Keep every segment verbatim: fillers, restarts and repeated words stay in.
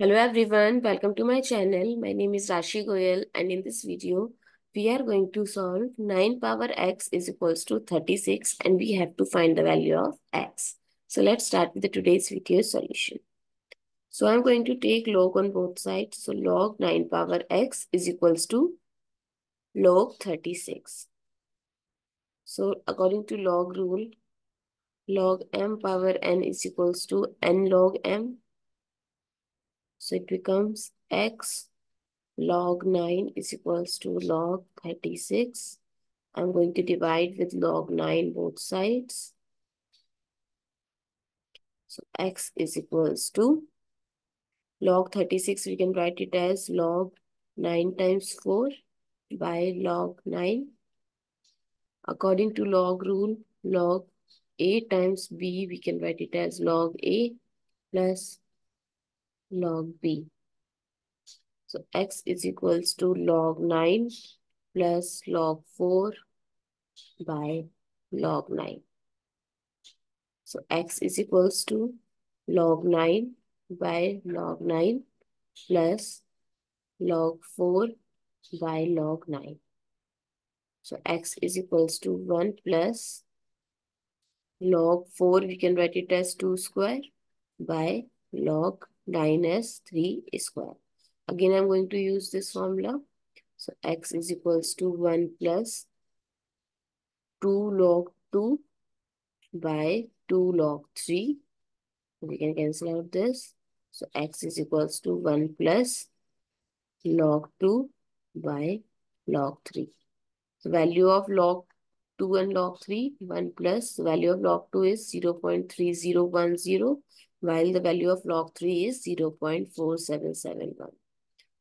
Hello everyone, welcome to my channel. My name is Rashi Goel and in this video, we are going to solve nine power x is equals to thirty-six and we have to find the value of x. So let's start with the today's video solution. So I'm going to take log on both sides. So log nine power x is equals to log thirty-six. So according to log rule, log m power n is equals to n log m. So it becomes x log nine is equals to log thirty-six. I'm going to divide with log nine both sides. So x is equals to log thirty-six. We can write it as log nine times four by log nine. According to log rule, log a times b, we can write it as log a plus log b. So x is equals to log nine plus log four by log nine. So x is equals to log nine by log nine plus log four by log nine. So x is equals to one plus log four, we can write it as two square by log nine as three square. Again, I'm going to use this formula. So x is equals to one plus two log two by two log three. We can cancel out this. So x is equals to one plus log two by log three. So value of log two and log three, one plus value of log two is zero point three zero one zero. While the value of log three is zero point four seven seven one.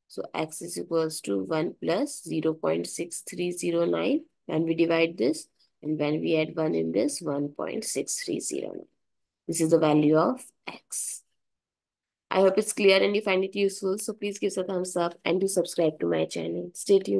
So x is equals to one plus zero point six three zero nine. When we divide this and when we add one in this, one point six three zero nine. This is the value of x. I hope it's clear and you find it useful. So please give us a thumbs up and do subscribe to my channel. Stay tuned.